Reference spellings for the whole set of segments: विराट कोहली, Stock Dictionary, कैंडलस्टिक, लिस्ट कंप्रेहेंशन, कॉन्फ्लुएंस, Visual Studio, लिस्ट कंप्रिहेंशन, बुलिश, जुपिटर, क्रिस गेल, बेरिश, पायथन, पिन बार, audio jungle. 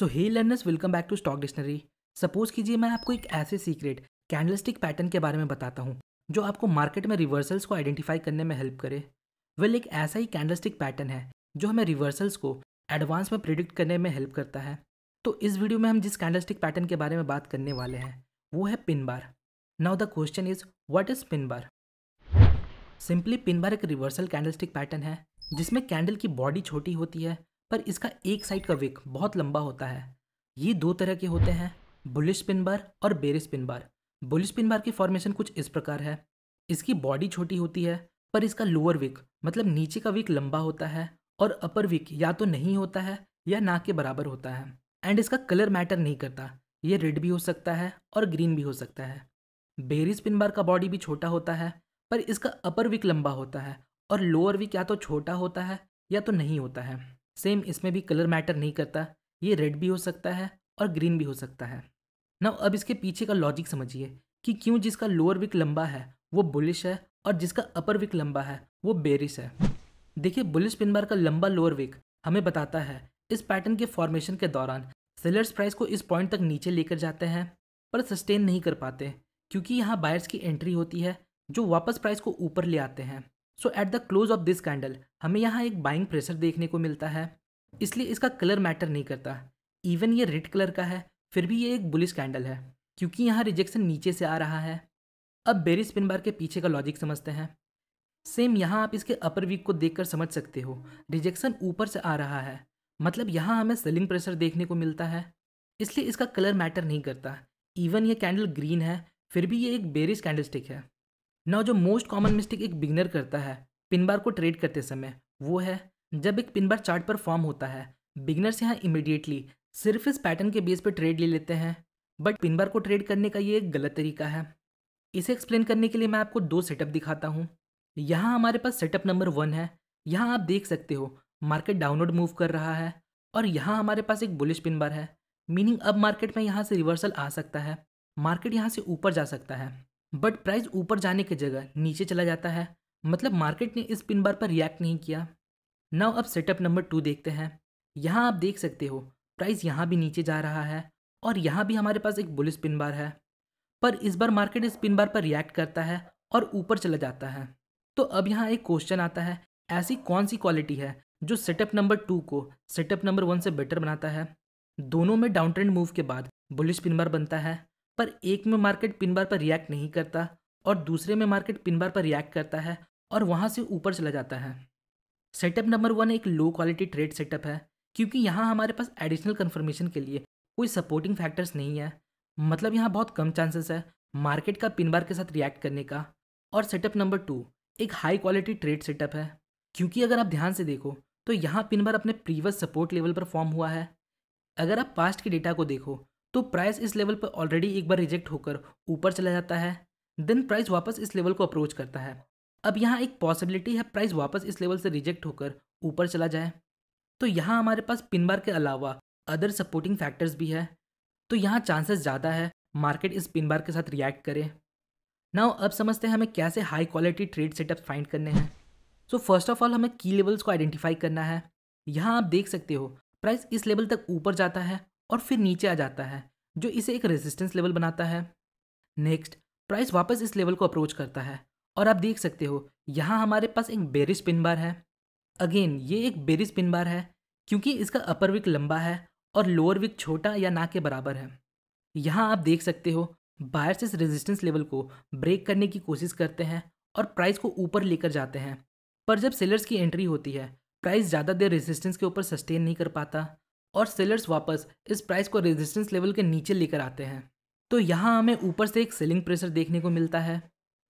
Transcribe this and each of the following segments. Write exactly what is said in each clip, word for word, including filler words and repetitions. So hey learners, welcome back to stock dictionary. Suppose कीजिए मैं आपको एक ऐसे सीक्रेट कैंडलस्टिक पैटर्न के बारे में बताता हूँ जो आपको मार्केट में रिवर्सल्स को आइडेंटिफाई करने में हेल्प करे। वेल well, एक ऐसा ही कैंडलस्टिक पैटर्न है जो हमें रिवर्सल्स को एडवांस में प्रिडिक्ट करने में हेल्प करता है। तो इस वीडियो में हम जिस कैंडलस्टिक पैटर्न के बारे में बात करने वाले हैं वो है पिन बार। Now the question is what is पिन बार। Simply पिन बार एक रिवर्सल कैंडलस्टिक पैटर्न है जिसमें कैंडल की बॉडी छोटी होती है पर इसका एक साइड का विक बहुत लंबा होता है। ये दो तरह के होते हैं, बुलिश पिन बार और बेरिश पिन बार। बुलिश पिन बार की फॉर्मेशन कुछ इस प्रकार है, इसकी बॉडी छोटी होती है पर इसका लोअर विक मतलब नीचे का विक लंबा होता है और अपर विक या तो नहीं होता है या ना के बराबर होता है। एंड इसका कलर मैटर नहीं करता, ये रेड भी हो सकता है और ग्रीन भी हो सकता है। बेरिश पिन बार का बॉडी भी छोटा होता है पर इसका अपर विक लंबा होता है और लोअर विक या तो छोटा होता है या तो नहीं होता है। सेम इसमें भी कलर मैटर नहीं करता, ये रेड भी हो सकता है और ग्रीन भी हो सकता है। नाउ अब इसके पीछे का लॉजिक समझिए कि क्यों जिसका लोअर विक लंबा है वो बुलिश है और जिसका अपर विक लंबा है वो बेरिश है। देखिए, बुलिश पिन बार का लंबा लोअर विक हमें बताता है इस पैटर्न के फॉर्मेशन के दौरान सेलर्स प्राइस को इस पॉइंट तक नीचे लेकर जाते हैं पर सस्टेन नहीं कर पाते क्योंकि यहाँ बायर्स की एंट्री होती है जो वापस प्राइस को ऊपर ले आते हैं। So at the close of this candle हमें यहाँ एक बाइंग प्रेशर देखने को मिलता है, इसलिए इसका कलर मैटर नहीं करता। इवन ये रेड कलर का है फिर भी ये एक बुलिश कैंडल है क्योंकि यहाँ रिजेक्शन नीचे से आ रहा है। अब बेरिश पिन बार के पीछे का लॉजिक समझते हैं। सेम यहाँ आप इसके अपर वीक को देखकर समझ सकते हो, रिजेक्शन ऊपर से आ रहा है मतलब यहाँ हमें सेलिंग प्रेशर देखने को मिलता है, इसलिए इसका कलर मैटर नहीं करता। इवन ये कैंडल ग्रीन है फिर भी ये एक बेरिश कैंडलस्टिक है। नाउ जो मोस्ट कॉमन मिस्टेक एक बिगनर करता है पिन बार को ट्रेड करते समय वो है जब एक पिन बार चार्ट पर फॉर्म होता है, बिगनर्स यहाँ इमीडिएटली सिर्फ इस पैटर्न के बेस पर ट्रेड ले लेते हैं। बट पिन बार को ट्रेड करने का ये एक गलत तरीका है। इसे एक्सप्लेन करने के लिए मैं आपको दो सेटअप दिखाता हूँ। यहाँ हमारे पास सेटअप नंबर वन है, यहाँ आप देख सकते हो मार्केट डाउनवर्ड मूव कर रहा है और यहाँ हमारे पास एक बुलिश पिन बार है, मीनिंग अब मार्केट में यहाँ से रिवर्सल आ सकता है, मार्केट यहाँ से ऊपर जा सकता है। बट प्राइस ऊपर जाने की जगह नीचे चला जाता है मतलब मार्केट ने इस पिन बार पर रिएक्ट नहीं किया। नाउ अब सेटअप नंबर टू देखते हैं। यहाँ आप देख सकते हो प्राइस यहाँ भी नीचे जा रहा है और यहाँ भी हमारे पास एक बुलिश पिन बार है पर इस बार मार्केट इस पिन बार पर रिएक्ट करता है और ऊपर चला जाता है। तो अब यहाँ एक क्वेश्चन आता है, ऐसी कौन सी क्वालिटी है जो सेटअप नंबर टू को सेटअप नंबर वन से बेटर बनाता है? दोनों में डाउन ट्रेंड मूव के बाद बुलिश पिन बार बनता है पर एक में मार्केट पिन बार पर रिएक्ट नहीं करता और दूसरे में मार्केट पिन बार पर रिएक्ट करता है और वहाँ से ऊपर चला जाता है। सेटअप नंबर वन एक लो क्वालिटी ट्रेड सेटअप है क्योंकि यहाँ हमारे पास एडिशनल कन्फर्मेशन के लिए कोई सपोर्टिंग फैक्टर्स नहीं है, मतलब यहाँ बहुत कम चांसेस है मार्केट का पिन बार के साथ रिएक्ट करने का। और सेटअप नंबर टू एक हाई क्वालिटी ट्रेड सेटअप है क्योंकि अगर आप ध्यान से देखो तो यहाँ पिन बार अपने प्रीवियस सपोर्ट लेवल पर फॉर्म हुआ है। अगर आप पास्ट के डेटा को देखो तो प्राइस इस लेवल पर ऑलरेडी एक बार रिजेक्ट होकर ऊपर चला जाता है, देन प्राइस वापस इस लेवल को अप्रोच करता है। अब यहाँ एक पॉसिबिलिटी है प्राइस वापस इस लेवल से रिजेक्ट होकर ऊपर चला जाए। तो यहाँ हमारे पास पिन बार के अलावा अदर सपोर्टिंग फैक्टर्स भी है, तो यहाँ चांसेस ज़्यादा है मार्केट इस पिन बार के साथ रिएक्ट करे। नाउ अब समझते हैं हमें कैसे high quality trade setup find करने हैं। सो फर्स्ट ऑफ ऑल हमें की लेवल्स को आइडेंटिफाई करना है। यहाँ आप देख सकते हो प्राइस इस लेवल तक ऊपर जाता है और फिर नीचे आ जाता है जो इसे एक रेजिस्टेंस लेवल बनाता है। नेक्स्ट प्राइस वापस इस लेवल को अप्रोच करता है और आप देख सकते हो यहाँ हमारे पास एक बेरिश पिन बार है। अगेन ये एक बेरिश पिन बार है क्योंकि इसका अपर विक लंबा है और लोअर विक छोटा या ना के बराबर है। यहाँ आप देख सकते हो बायर्स इस रेजिस्टेंस लेवल को ब्रेक करने की कोशिश करते हैं और प्राइस को ऊपर लेकर जाते हैं, पर जब सेलर्स की एंट्री होती है प्राइस ज़्यादा देर रेजिस्टेंस के ऊपर सस्टेन नहीं कर पाता और सेलर्स वापस इस प्राइस को रेजिस्टेंस लेवल के नीचे लेकर आते हैं। तो यहाँ हमें ऊपर से एक सेलिंग प्रेशर देखने को मिलता है।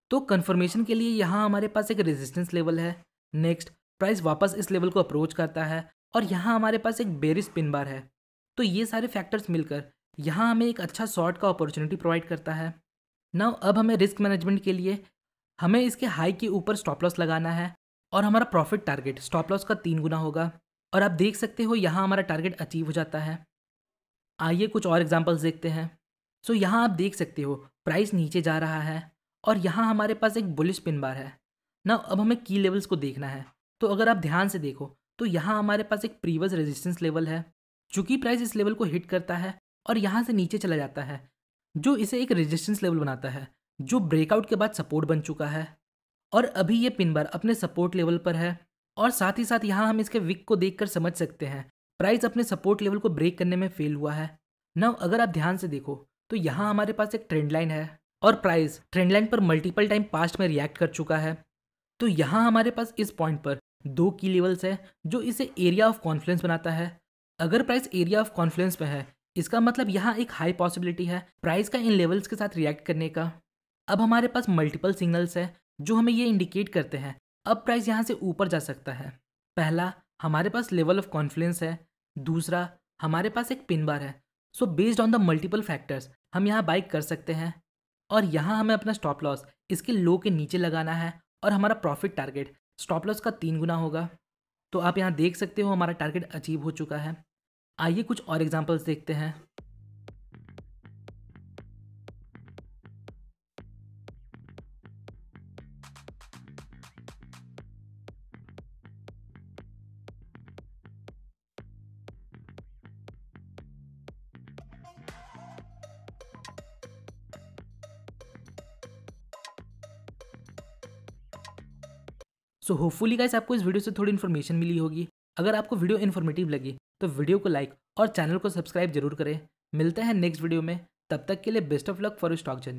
तो कन्फर्मेशन के लिए यहाँ हमारे पास एक रेजिस्टेंस लेवल है। नेक्स्ट प्राइस वापस इस लेवल को अप्रोच करता है और यहाँ हमारे पास एक बेरिश पिन बार है। तो ये सारे फैक्टर्स मिलकर यहाँ हमें एक अच्छा शॉर्ट का अपॉर्चुनिटी प्रोवाइड करता है। नाउ अब हमें रिस्क मैनेजमेंट के लिए हमें इसके हाई के ऊपर स्टॉप लॉस लगाना है और हमारा प्रॉफिट टारगेट स्टॉप लॉस का तीन गुना होगा और आप देख सकते हो यहाँ हमारा टारगेट अचीव हो जाता है। आइए कुछ और एग्जांपल्स देखते हैं। सो so, यहाँ आप देख सकते हो प्राइस नीचे जा रहा है और यहाँ हमारे पास एक बुलिश पिन बार है। नाउ अब हमें की लेवल्स को देखना है। तो अगर आप ध्यान से देखो तो यहाँ हमारे पास एक प्रीवियस रेजिस्टेंस लेवल है चूंकि प्राइस इस लेवल को हिट करता है और यहाँ से नीचे चला जाता है, जो इसे एक रेजिस्टेंस लेवल बनाता है जो ब्रेकआउट के बाद सपोर्ट बन चुका है। और अभी ये पिन बार अपने सपोर्ट लेवल पर है और साथ ही साथ यहाँ हम इसके विक को देखकर समझ सकते हैं प्राइस अपने सपोर्ट लेवल को ब्रेक करने में फेल हुआ है। नाउ अगर आप ध्यान से देखो तो यहाँ हमारे पास एक ट्रेंड लाइन है और प्राइस ट्रेंड लाइन पर मल्टीपल टाइम पास्ट में रिएक्ट कर चुका है। तो यहाँ हमारे पास इस पॉइंट पर दो की लेवल्स है जो इसे एरिया ऑफ कॉन्फ्लुएंस बनाता है। अगर प्राइस एरिया ऑफ कॉन्फ्लुएंस में है इसका मतलब यहाँ एक हाई पॉसिबिलिटी है प्राइस का इन लेवल्स के साथ रिएक्ट करने का। अब हमारे पास मल्टीपल सिग्नल्स है जो हमें ये इंडिकेट करते हैं अब प्राइस यहाँ से ऊपर जा सकता है। पहला हमारे पास लेवल ऑफ कॉन्फ्लुएंस है, दूसरा हमारे पास एक पिन बार है। So based on the multiple factors हम यहाँ बाइक कर सकते हैं और यहाँ हमें अपना स्टॉप लॉस इसके लो के नीचे लगाना है और हमारा प्रॉफिट टारगेट स्टॉप लॉस का तीन गुना होगा। तो आप यहाँ देख सकते हो हमारा टारगेट अचीव हो चुका है। आइए कुछ और एग्जाम्पल्स देखते हैं। सो होपफुली गाइस आपको इस वीडियो से थोड़ी इन्फॉर्मेशन मिली होगी। अगर आपको वीडियो इन्फॉर्मेटिव लगी तो वीडियो को लाइक और चैनल को सब्सक्राइब जरूर करें। मिलते हैं नेक्स्ट वीडियो में, तब तक के लिए best of luck for your stock journey.